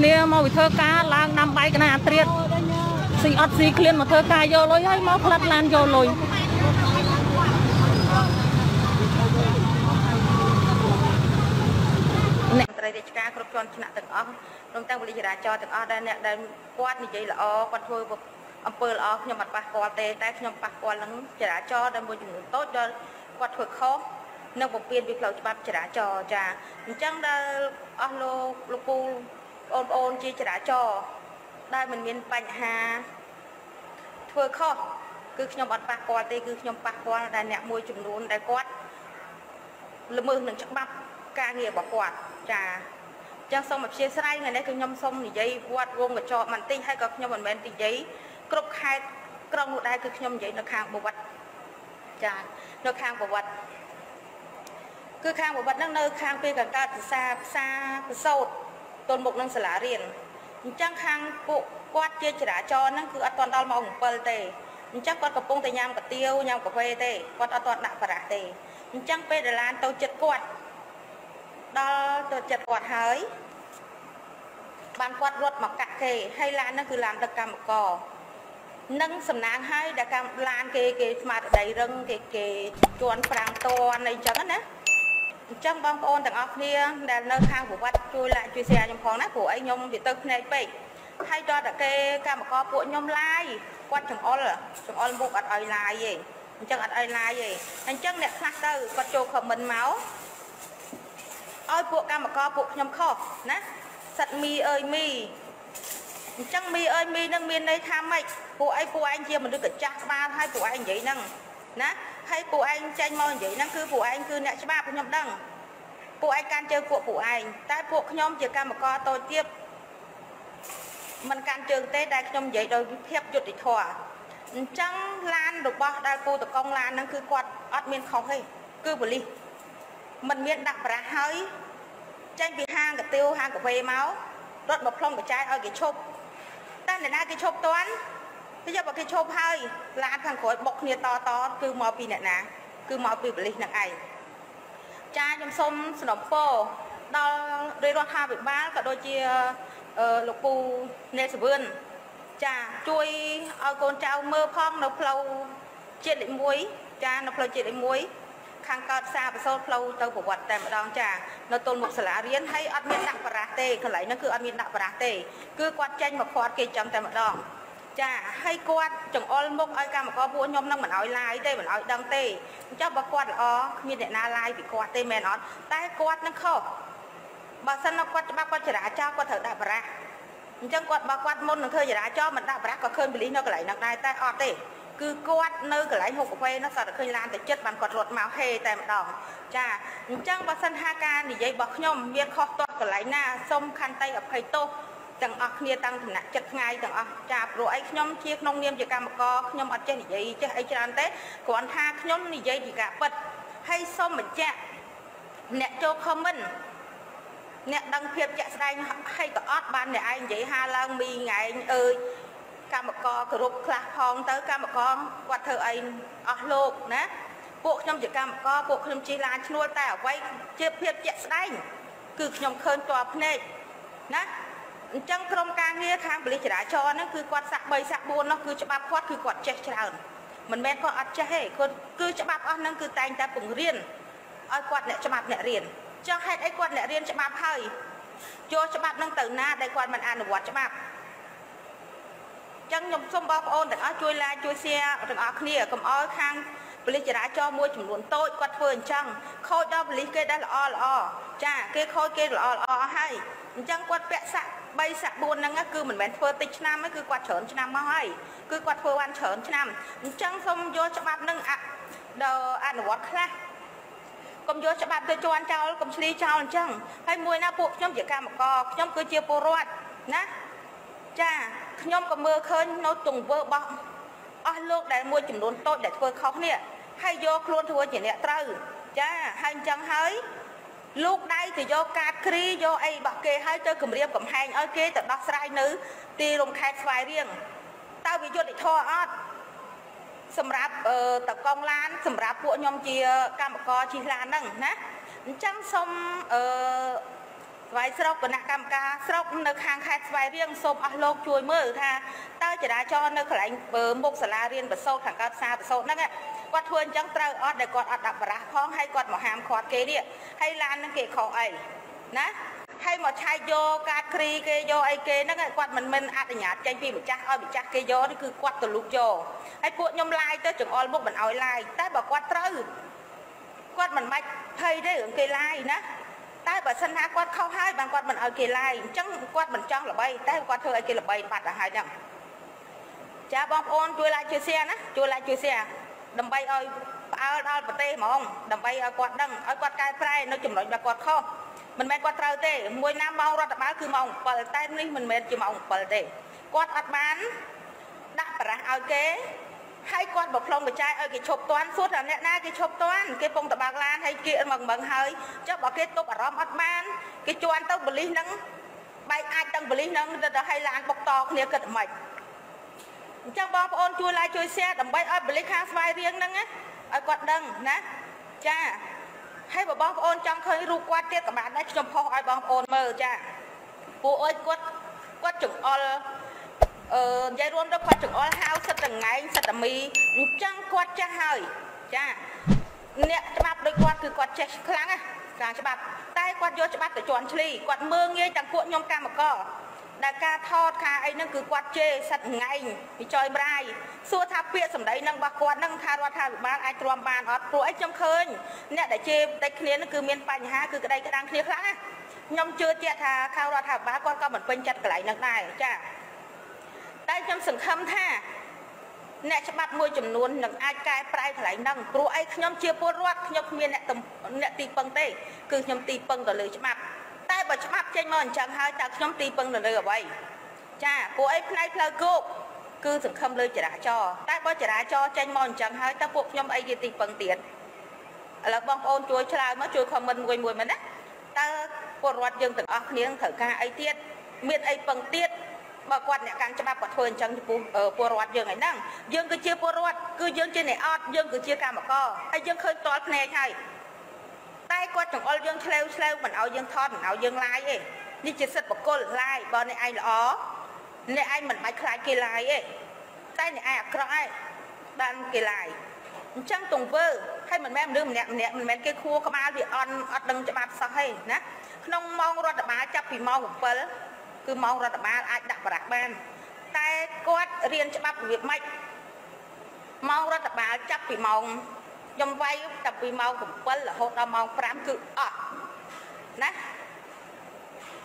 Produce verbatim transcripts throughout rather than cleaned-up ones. เนี่ยมาวิเธอการล้างน้ำใบกันนะเตรียมสีออดสีเคลียนมาเธอกายโยลอยให้มาพลัดลานโยลอยเนี่ยตระเดชการครบจนชนะตึกอ๋อลงตั้งบริจาคจอตึกอ๋อได้เนี่ยได้กวาดนี่ใจละอ๋อกวาดทัวร์แบบอำเภอละอ๋อขยมปัดปากกวาดเตะแต่ขยมปัดกวาดหลังจราจรได้บริจาคโต๊ะได้กวาดทัวร์เขานบเปลี่ยนวิเคราะห์บัตรจราจรจ้าจังได้อ๋อโลโลปูโอนโอนจีจราจรได้เหมือนมีปัญหาทัวร์เขาคือขยมปัดปากกวาดเตะคือขยมปัดกวาดได้เนี่ยมวยจุ่มนูนได้กวาดละเมอหนึ่งจังบับการเงียบกวาดจ้าจังส่งแบบเชียร์ไซร์ไงได้คือยำส่งหนีใจวาดวงกับจอมันตีให้กับยำมันแบนตีใจกรบใครกรองหลุดได้คือยำใจนักข่าวบวชจ้านักข่าวบวชคือข่าวบวชนั่งเนื้อข่าวเพื่อการตัดซาซาโซดตนบกนั่งสลาเรียนจังข่าวปุกกวาดเชียร์จราจรนั่นคืออัตวันดาวมองเปิลเตจังกวาดกระปุงแต่ยำกับเตี้ยวยำกับเวเตกวาดอัตวันหนักประเตจังเปิดร้านเตาจัดกวาดดอตัวจัดกวาดหายบางกวาดรถหมักกะเกยให้ร้านนั่นคือร้านตะกำก่อนั่งสำนักให้ตะกำร้านเกเกมาใดเรื่องเกเกจวนปรางตัวในจังนั้นนะจังบางคนต่างออกเนี่ยแต่เนื้อข้างผัววัดช่วยละช่วยเสียยมพองนะผัวไอ้ยมเดือดตึกในไปให้ตัวตะเกกำก่อผัวยมไล่กวาดจังออลจังออลบุกอัดไอไล่ยังจังอัดไอไล่ยังไอ้จังเนี่ยคลาสเตอร์กระโจกขมิ้นเมาอ้อยพวกกรรมกรพวกยำข้อนะสัตว์มีเอ้ยมีจังมีเอ้ยมีนั่งมีในทำไมพวกไอ้พวกไอ้เชี่ยมันดึกจักบ้าให้พวกไอ้อย่างนั่งนะให้พวกไอ้ใจมองอย่างนั่งคือพวกไอ้คือเนี่ยฉบับพวกยำดังพวกไอ้การเจอพวกพวกไอ้แต่พวกยำเจอกรรมกรโตเทียบมันการเจอเตะได้ยำใหญ่โดยเทียบหยุดอีกถั่วจังลานดอกบอได้ปูตะกองลานนั่งคือกวาดอัดเมียนเขาให้คือบุรีมันเมียนดักปลาเฮ้ยใจปีห้างกับเตียวห้างกับเวเมารถมาพร่องกับใจเอากี่ชกตั้งแต่หน้ากี่ชกตอนพี่จะบอกกี่ชกเฮ้ยร้านทางขอยบอกเนี่ยต่อต่อคือมอปีเนี่ยนะคือมอปีบริหนักไอใจยำส้มสนมโป้ดอโดยรถห้าปีบ้านกับโดยเจียหลวงปู่เนสเบิร์นจ้าช่วยเอาคนเจ้าเมื่อพร่องเราเพลาเจี๊ยดมวยจ้าเราเพลาเจี๊ยดมวยข้างก็ทราบประสบเราเตาบวชแต่มาดองจ่าเราตนหมกสลาเรียนให้อัดมีนักปราเต้ขลายนั่นคืออัดมีนักปราเต้คือกวาดแจงมาควาดเกจังแต่มาดองจ่าให้กวาดจังอลมกไอ้กามก็บัวยมนั่งเหมือนอ้อยลายเต้เหมือนอ้อยดังเต้เจ้าบักกวาดอ๋อมีแต่นาลายปีกวาดเต้แม่นอดแต่กวาดนั่งเข้าบักสันนักกวาดบักกวาดจราจรกวาดเถิดได้ปราจังกวาดบักกวาดมนนั่งเธอจราจรมันได้ปราก็เคลื่อนไปลิ้นนั่งไหลนั่งได้แต่ออดเต้คือกวาดเนื้อกระไรหกกระเพยนักสัตว์เคยลานแต่เจ็ดบันกอดรถมาเฮแต่ดองจ้าจังบัสันฮาการนี่ยายบอกย่อมเวียนคอตัวกระไรหน้าส้มคันไตอับไข่โตจังอักเนียตังถึงหนักจัดไงจังอักจับรัวไอ้ย่อมเชียร์นงเนียมจากการมากรย่อมอัดเจนี่ยายจะไอ้จานเต้ก่อนฮาย่อมนี่ยายดีกะปัดให้ส้มเหมือนแจ๊ะเนี่ยโจคอมมันเนี่ยดังเพียบแจ๊ะได้ให้กับออดบ้านเนี่ยไอ้ยายฮาลังมีไงเอ้ยกรรมกรกรุบคลาพองเตอกรรมกรวัดเธอไอ้ออกโลกนะพวกขยมจิกรรมกรพวกขยมจีลานชนวนแต่ไว้เจี๊ยบเพียบเจี๊ยบได้คือขยมเคินตัวพเนจนะจังกรมการเงี้ยทางบริจาคชอนั่นคือกวาดสักใบสักบัวนั่นคือฉบับควอดคือกวาดเจ็ดชาลมันแม่ก็อัดจะให้คนคือฉบับอันนั่นคือแต่งแต่ปุ่งเรียนไอ้กวาดเนี่ยฉบับเนี่ยเรียนจะให้ไอ้กวาดเนี่ยเรียนฉบับให้โยฉบับนั่งตื่นหน้าได้กวาดมันอ่านวัดฉบับจังยมส้มบอปโอนแต่อ้อช่วยลายช่วยเสียแต่อ้อเคลียร์กับอ้อข้างบริจาคจอมวยจำนวนโต๊ะกวาดเฟื่องจังเขาได้บริเกได้ละอ้อละอ้อจ้าเกเขาเกละอ้อละอ้อให้จังกวาดแปะสะใบสะบุญนั่นก็คือเหมือนแหวนเฟื่องติชนามก็คือกวาดเฉินชนามมาให้คือกวาดเฟื่องวันเฉินชนามจังส้มโยฉบับนั่งอ่ะเดออ่านวัดค่ะกรมโยฉบับตัวจวนเจ้ากรมชลีเจ้าจังให้มวยนะปุ๊บย่อมเกี่ยกามกอกย่อมคือเจียโปรดนะจ้าขยมกับมือเคยน้อยตุ่งเวอร์บ้องอ๋อลูกได้มวยจุ่มโดนโต๊ะได้เฟื่องเขาเนี่ยให้โยกล้วนทัวร์อย่างเนี้ยเต้าจ้าให้จังเฮ้ยลูกได้ถือโยกาดครีโยไอ้บักเกให้เจอกลุ่มเรียบกลุ่มแหงเอาเกแต่ดอกสไลน์นึกตีลงแคสไฟเรียงเต้าวิญญาณอีกท่ออดสำหรับเอ่อตะกองล้านสำหรับพวกยมจีกรรมกรชีลานนั่งนะจังสมเอ่อ ไว้สลบกับนักกรรมการสลบในคางคายสบายเรียงสมอโลกช่วยเมื่อค่ะเต้าจะได้จอในขลังเปิดมุกสลาเรียนประโซถังกาซาประโซนั่นไงกวาดทวนจังเตออดได้กอดอดดับประพ้องให้กอดหมอหามขอดเกลี่ยให้ลานนั่งเกะขอไอ้นะให้หมอชายโยกาครีเกโยไอเกนั่นไงกวาดมันมันอาตหยาใจพี่มันจักอ้อยมันจักเกโยนี่คือกวาดตัวลูกโยให้พวกยมลายเต้าจุกอ้อยพวกมันเอาลายเต้าบอกกวาดเต้ากวาดมันไม่ไทยได้หรือเกลายนะใต้บัดสันหากวาดเข้าให้บางกวาดมันเอาเกลายจังกวาดมันจังหล่อใบใต้กวาดเธอไอเกล่อใบปัดอะไรเนี่ยจะบอมโอนจุยลายจุยเสียนะจุยลายจุยเสียดำใบเอาเอาเอาปะเต้มองดำใบเอากวาดดังเอากวาดกายไพร์นึกจุ่มหน่อยมากวาดข้อมันไม่กวาดเต้าเต้มวยน้ำเมารอดบ้าคือมองเปิดใต้นี่มันไม่จุ่มมองเปิดเต้กวาดอัดมันดักปะเอาเกให้กวาดบอกพลองกระจายเอาเกชบต้อนสุดแล้วเนี่ยหน้าเกชบต้อนเกปงตะบางลานให้เกอันบังบังเฮยเจ้าบอกเกตบอารมณ์อัดมันเกจวนต้องบริหนังใบไอต้องบริหนังจะให้ลานปกตอกเนี่ยเกิดใหม่จังบอปอนช่วยลายช่วยแช่ดำใบอ้อยบริคาสไฟเรียงนั่งนะอ้อยกวาดดังนะจ้าให้บอบอนจังเคยรู้กวาดเตี้ยกับบ้านได้ชมพ่ออ้อยบอบอนเมื่อจ้าปูอ้อยกวาดกวาดจุกอ้อยเอ่อยายรวมด้วยกวาดจุกอ้อยเฮาสัตว์ต่างไงสัตว์ต่างมีจังกวาดจ้าเฮยจ้าเนี่ยฉบับโดยกวาดคือกวาดเช็คครั้งอ่ะกลางฉบับใต้กวาดโยฉบับแต่จวนชลีกวาดเมืองเงี้ยจังกวดยมกามก็แต่การทอดคาไอ้นั่นคือกวาดเจสัตว์ไงมีจอยไบร์สัวทับเปียสำได้นั่งบักกวาดนั่งทารวาทาบ้านไอ้ตรวมบานออดปลุกไอ้จำเคยเนี่ยแต่เจแต่เคลียนั่นคือเมียนปัญหาคือกระไดกระดังเคลียครั้งยมเจอเจทาข้าวราทาบ้านกวาดก็เหมือนเป็นจัดกระไดนั่งได้จ้าได้จำสังคมท่าเนี่ยฉบับมวยจำนวนหนึ่งไอ้กายปลายกระไดนั่งปลุกไอ้ยมเจอปวดรวดยมเมียนเนี่ยต่ำเนี่ยตีปังเต้คือยมตีปังต่อเลยฉบับใต้บัชมับใจมันจังหายจากน้ำตีปังหนึ่งเลยเอาไว้จ้ากูไอ้พลายพลายกูคือสังคมเลยจะด่าจอใต้บัชจะด่าจอใจมันจังหายตะปุกน้ำไอ้ยีตีปังเตียนแล้วบางคนช่วยชลายมาช่วยความมันมวยมวยมันนะตาปวดวัดยังตึงออกเนี้ยงเถอะการไอ้เตี้ยเมียนไอ้ปังเตี้ยบางวันเนี่ยการฉบับปวดทวนจังจะปวดวัดยังไงนั่งยังก็เชี่ยปวดวัดคือยังเชี่ยไหนออดยังก็เชี่ยการมาก็ไอ้ยังเคยตอดแน่ใช่ใต้กวาดจังอ้อยยังเชลล์เชลล์มันเอายังทอดมันเอายังลายเอ้นี่จะสัตว์ปกโกลไล่บอลในไอ้ละอ๋อในไอ้มันไม่คลายเกลายเอ้ใต้ในไอ้กระไอ้ดันเกลายจังตรงเบอร์ให้มันแม่เรื่องเนี่ยเนี่ยมันแม่เกลัวขมาดิออนอัดดังจะมาสักให้นะน้องมองรถมาจับปีมองเปิลคือมองรถมาไอ้ดักปลาแมนใต้กวาดเรียนจะมาเวียดไม่มองรถมาจับปีมองยมไว้แต่ปีเมาผมเปิ้ลหดเอาเมาพรามคืออ่ะนะ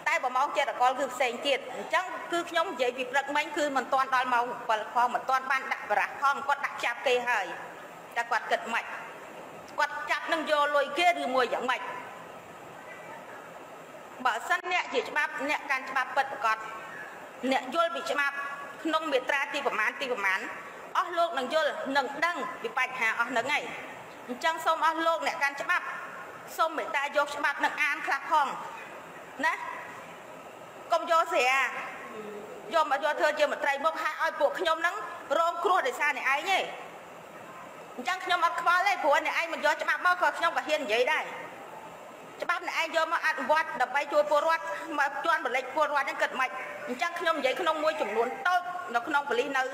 ใต้บ่เมาเจ็ดก้อนคือเซนเจ็ดจังคือยมใหญ่ปีกรักแมงคือมันตอนตอนเมาเปิ้ลพอเหมือนตอนบ้านดักระห้องก็ดักจับเกยเฮยแต่กวาดเกิดใหม่กวาดจับนั่งโยลอยเกลือมวยอย่างใหม่บ่สั้นเนี่ยจีฉบับเนี่ยการฉบับเปิดกอดเนี่ยโยลปีฉบับนงเบียตราตีประมาณตีประมาณอ๋อโลกนั่งโยลนั่งดังปีปัญหาอ๋อนั่งไงจังส้มอ้อโลกเนี่ยการฉบับส้มเหมือนตายกฉบับหนังอ่านคลักห้องนะกรมโยเสียโยมมาโยเธอเจอเหมือนไตรมกฮะอ้อยปวกขยมนั่งโรงครัวเดชาเนี่ยไอ้เนี่ยจังขยมอัดคว้าไล่ผัวเนี่ยไอ้มันโยฉบับมากกว่าขยมกับเฮียนใหญ่ได้ฉบับเนี่ยไอ้โยมาอัดวัดดับใบช่วยปวดวัดมาจวนเหมือนเล็กปวดวัดนั่งเกิดใหม่จังขยมใหญ่ขนมมวยจุ่มล้วนโต๊ะเราขนมปลีนึง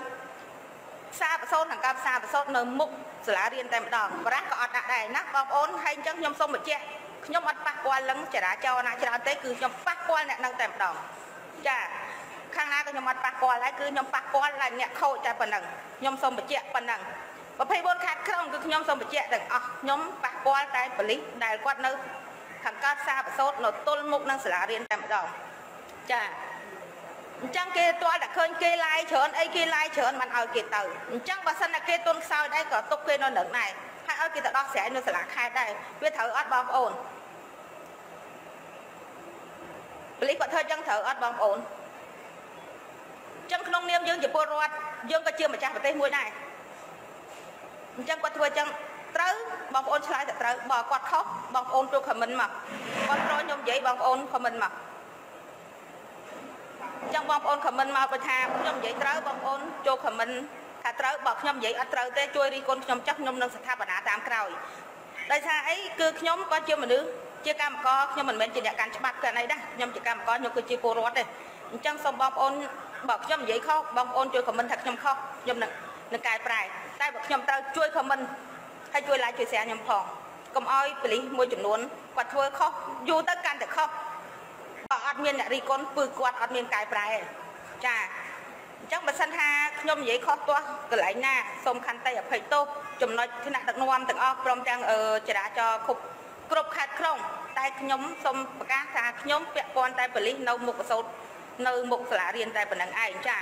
ซาประโซนทางการซาประโซนเนื้อมุกสลาเรียนแต่ดองปลาก็อดได้นักบอลโอนให้จังยมส้มแบบเจ๊ยมอัดปากกวนหลังจะด่าเจ้านะจะด่าเต้คือยมปากกวนเนี่ยนั่งแต่ดองจ้าข้างหน้าก็ยมอัดปากกวนแล้วคือยมปากกวนอะไรเนี่ยเข้าใจปนังยมส้มแบบเจ๊ปนังประเภทบนขาดเครื่องคือยมส้มแบบเจ๊แต่อ๋อยมปากกวนได้ผลิตได้กวนเนื้อทางการซาประโซนเนื้อต้นมุกนั่งสลาเรียนแต่ดองจ้าจังเกตัวแต่เคยเกลายเฉินไอ้เกลายเฉินมันเอาเกตจังภาษาเกตุนซาวได้ก็ตกเกนอนหนึ่งในให้เอาเกตดอกเสียนสลักคายได้เพื่อเถออดบองโอนปลีกว่าเธอจังเถออดบองโอนจังขนมเนียมยังจะปวดรอดยังก็เชื่อมาจากประเทศมวยได้จังกว่าเธอจังเต้บองโอนชลายแต่เต้บอกกอดเขาบองโอนตัวขมิ้นมากกอดร้อนยมใหญ่บองโอนขมิ้นมากจังบอมโอนขมิ้นมาประชาพยมใหญ่เต้าบอมโอนโจขมิ้นขาเต้าบอกพยมใหญ่อัดเต้าเต้ช่วยรีคนพยมจักพยมนำสถาปนาตามกล่าวได้ใช่คือพยมก็เชื่อมันนึก chia cam co nhưng mình bên chỉ đã cản cho bạc cái này đó nhưng chỉ cam co nhưng cứ chia cô rót đây chẳng xong bom ôn bọc trong giấy kho bom ôn chui của mình thật trong kho nhưng nè nè cài phải tay bọc trong tay chui của mình hay chui lại chui xe nhầm phòng cầm oi bỉ môi chủng nón quạt chui kho dù tất cả được kho bọc ở miền này con bự quạt ở miền cài phải chà chắc mà sanh ha nhom giấy kho toa cái lại na xong khăn tay ở phải tô chủng nói khi nào đặt nuông đặt o cầm trang ở chỉ đã cho khụcกรบขาดคล่องไตขยมสมประกาศขาดขยมเปียกอนไตปลินเอาหมกสดเอาหมกสลาเรียนไตปนังไอ้จ้า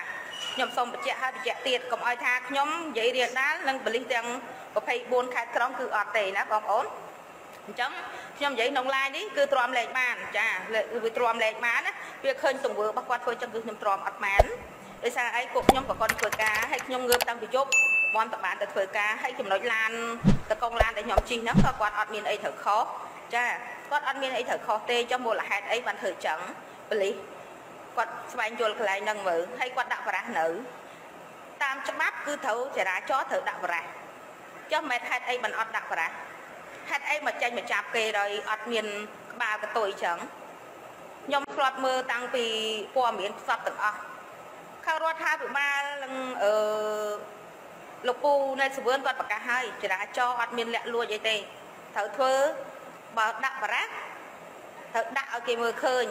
ขยมสมปเจให้ปเจเตียดกับอ้อยทาขยมใหญ่เรียนนั้นลังปลินยังประเภทบนขาดคล่องคืออดเตะนะบางคนจังขยมใหญ่นองลายนี้คือตรอมแหลกบ้านจ้าเลยตรอมแหลกบ้านนะเพื่อเคยส่งเบอร์ประกวดเพื่อจังคือขยมตรอมอัดแมนโดยสารไอ้กบขยมประกอบเพื่อการให้ขยมเงินตั้งไปยกบอลตบานแต่เพื่อการให้ขยมน้อยลานตะกงลานแต่ขยมจีนนะประกวดอดมีนไอ้เถอะเขาจ้าก็อันมีไอ้เถอะคอเตจมูกละหัดไอ้บันเถิดจังปลีกดสบายจนกลายนังมือให้กดดักระหนึ่งตามจับปั๊บคือเถอะจะได้จ้อเถอะดักระจ้อแม่หัดไอ้บันอัดดักระหัดไอ้มาใจมาจับเกยเลยอัดมีนบาลกระตุยจังยมคลอดมือตั้งปีปัวมีนสับตึงอ่ะข้าวรอดท้าถูกมาลังเออลูกปูในสวนกดปากกาให้จะได้จ้ออัดมีนแหละรัวใจเตเถอะเถอะบ่ดักบารักเธอดักเอาเกมือเคย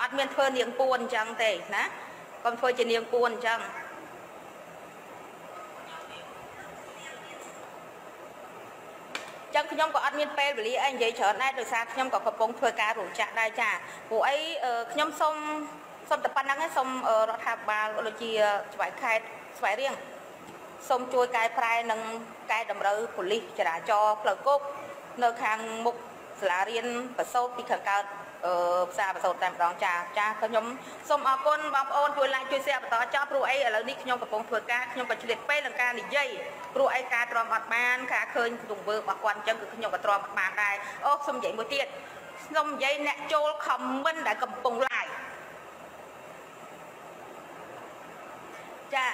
อัดเมียนเธอเนียงปวนจังเตะนะก่อนเธอจะเนียงปวนจังจังขยมก็อัดเมียนเปย์บลีไอ้ยัยเฉินได้โดยสารขยมก็กระปงเธอการุจะได้จ้าผู้ไอ้ขยมส้มส้มตะปันนั่งให้ส้มรถทับบาโลจีสวยใครสวยเรียงส้มช่วยกายพรายนั่งกายดำเรือผลิจะได้จอเปลือกกุ๊กเนื้อคางมุกสลาเรียนประสบที่ขังการเออซาประสบแต่รองจ่าจ่าขยมสมอากนบอบโอนช่วยไล่ช่วยเสียต่อจับรูไอ้แล้วนี่ขยมกระปงเผือกการขยมกับเฉลี่ยเป้หลังการหนีเย่รูไอ้การตรอมอัดมานค่ะเคยถุงเบอร์ปากควันจังคือขยมกับตรอมอัดมานได้โอ้สมใหญ่โมเตียนสมใหญ่แนโจลคำมันได้กระปงลายจ่า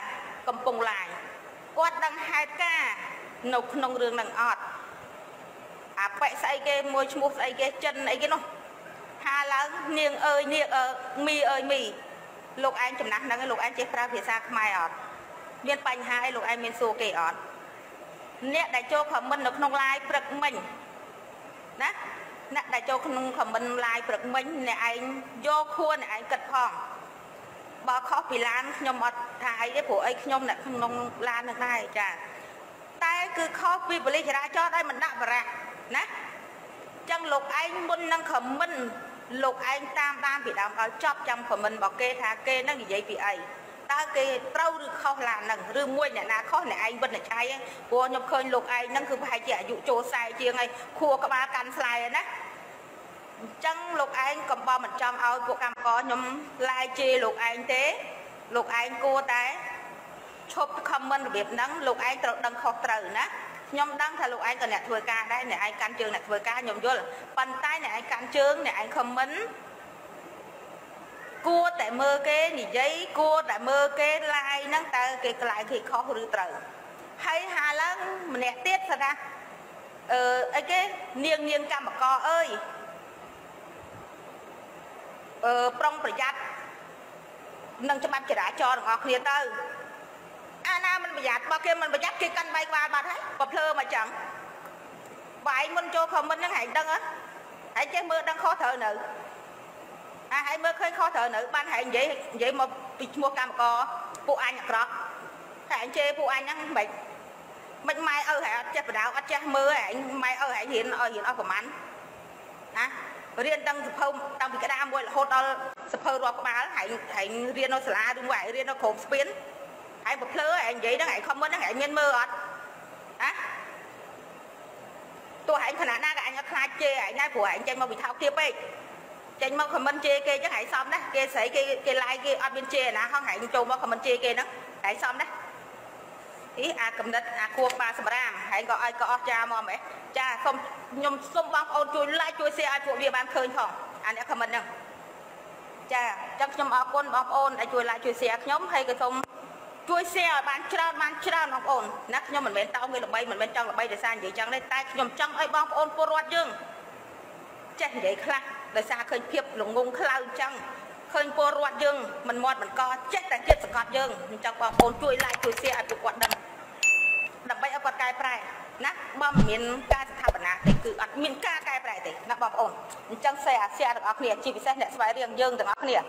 กระปงลายกอดดังไฮก้านกนงเรืองดังอดอาเปะใส่เกมวยชมุกใส่เกจันไอ้เกนอฮาลังเนียงเอ้ยเนียงเอ้ยมีเอ้ยมีลูกไอ้จำนักนั่งลูกไอ้เจ็บปลาเพียซากไม่ออกเมียนปัญหาไอ้ลูกไอ้เมียนโซเกออดเนี่ยได้โจขมันนกนงลายปรึกมันนะเนี่ยได้โจขนงขมันลายปรึกมันเนี่ยไอ้โยคัวเนี่ยไอ้กัดพองบ่ข้อปีล้านยมอดทายไอ้ผัวไอ้ยมเนี่ยขนงลานได้จ้ะแต่คือข้อปีบริจาคจอได้มันได้บ่แรนะจังหลกไอ้บุญนังขมันหลกไอ้ตามตามผีดำเอาชอบจังขมันบอกเกธาเกนั่งอยู่ยัยผีไอ้ตาเกเต้าหรือข้าวหลานนั่งหรือมวยเนี่ยนาข้อเนี่ยไอ้บุญเนี่ยใช่บัวยมเคยหลกไอ้นั่งคือพายเจี๋ยอยู่โจไซเจี๋ยไงครัวกบาการไซนะจังหลกไอ้กบเหมือนจำเอาพวกกำก้อนยมลายเจี๋ยหลกไอ้เต้หลกไอ้กูเต้ชอบขมันแบบนั้นหลกไอ้ตรดังขอตร์นะยมดังทะลุไอ้กันเนี่ยถวยกาได้เนี่ยไอ้การเชิงเนี่ยถวยกายมย่นปันใต้เนี่ยไอ้การเชิงเนี่ยไอ้คอมเมนต์กู้แต่เมื่อเกนี่ยัยกู้แต่เมื่อเกไล่นั่งแต่เกไล่คือข้อหรือเต๋อให้หาลังมันเนี่ยเตี้ยซะนะเออไอ้เกเนียงเนียงกรรมกอเอ้ยเออปรองประหยัดนั่งจะมันจะได้จอหรือออกเรียนเต๋ออาณามันประหยัดบางเกมมันประหยัดเกี่ยกันใบกวาดมาให้ปลาเพลินมาจังใบมันโจขมันยังหายดังอ่ะหายใจมือดังข้อเถอะหนึ่งอ่ะหายมือเคยข้อเถอะหนึ่งบ้านหายอย่างอย่างมาปิดมัวกรรมก่อผู้อันอยากรักหายเจผู้อันยังไม่ไม่ไม่เอาหายเจ็บดาวอัดเจ็บมือหายไม่เอาหายเห็นเอาเห็นเอาประมาณนะเรียนดังสะเพลดังปีกระดามวัยโคตรเอาสะเพลรอประมาณหายหายเรียนเอาสลาดึงไหวเรียนเอาโขมสเปนไอ้แบบเผลอไอ้ยัยนั่งไอ้คอมเมนต์นั่งไอ้เมียนมืออ่ะนะตัวไอ้ขนาดนั้นไอ้ก็คลาดเจไอ้นายผัวไอ้ใจมาวิทาวเทียบไปใจมาคอมเมนต์เจเกย์จังไอ้ซ้อมนะเกย์ใส่เกย์เกย์ไล่เกย์อัดเป็นเจนะห้องไอ้โจมว่าคอมเมนต์เจเกย์นะไอ้ซ้อมนะอีอากำนัดอาครัวปลาสมรามไอ้ก็ไอ้ก็ออกจ้ามอมไอ้จ้าส้มยมส้มบางเอาจุยไล่จุยเสียไอ้ผัวเบียบานเคยของอันนี้คอมเมนต์นึงจ้าจังยมออกคนบางโอนไอ้จุยไล่จุยเสียยมให้กระส้มช่วยเสียบ้านเช่าบ้านเช่าน้องโอนนักยมเหมือนเป็นเต้าเงินหลับใบเหมือนเป็นจังหลับใบเดือดซานอยู่จังได้ใต้ยมจังไอ้บ้องโอนปวดยึง เจนใหญ่คลาแต่ซาเคยเพียบหลงงงคลาจังเคยปวดรวดยึงมันมอดมันก็เจ็ดแต่เจ็ดสกอตยึงมันจะบอกคนช่วยไล่ช่วยเสียไปกวาดดังดับไปเอากวาดกายไปนะบอมมินกาสถาปนาแต่คืออัดมินกากายไปแต่นะบอมอ่อนมันจังเสียเสียดังอักเนี่ยชีวิตเสียเนี่ยสบายเรียงยึงดังอักเนี่ย